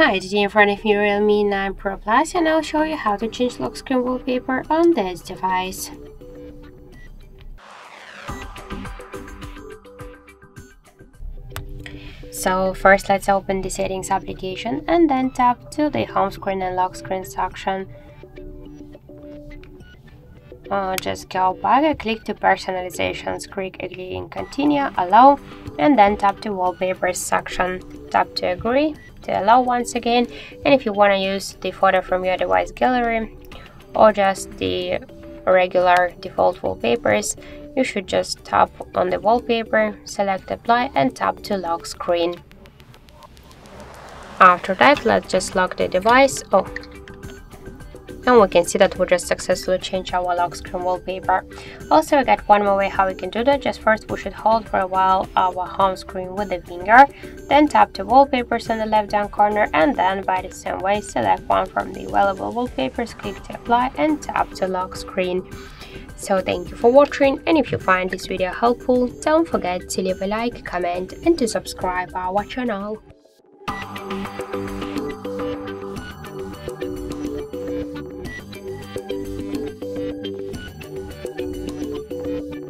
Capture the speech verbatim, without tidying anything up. Hi, today in front of me Realme nine Pro Plus, and I'll show you how to change lock screen wallpaper on this device. So first let's open the settings application and then tap to the home screen and lock screen section. Uh, just go back and click to personalizations, click agree and continue, allow, and then tap to wallpapers section, tap to agree, to allow once again. And if you want to use the photo from your device gallery or just the regular default wallpapers, you should just tap on the wallpaper, select apply and tap to lock screen. After that, let's just lock the device. Oh, and we can see that we just successfully changed our lock screen wallpaper. Also, we got one more way how we can do that. Just first, we should hold for a while our home screen with the finger, then tap to wallpapers on the left down corner, and then by the same way, select one from the available wallpapers, click to apply, and tap to lock screen. So thank you for watching, and if you find this video helpful, don't forget to leave a like, comment, and to subscribe our channel.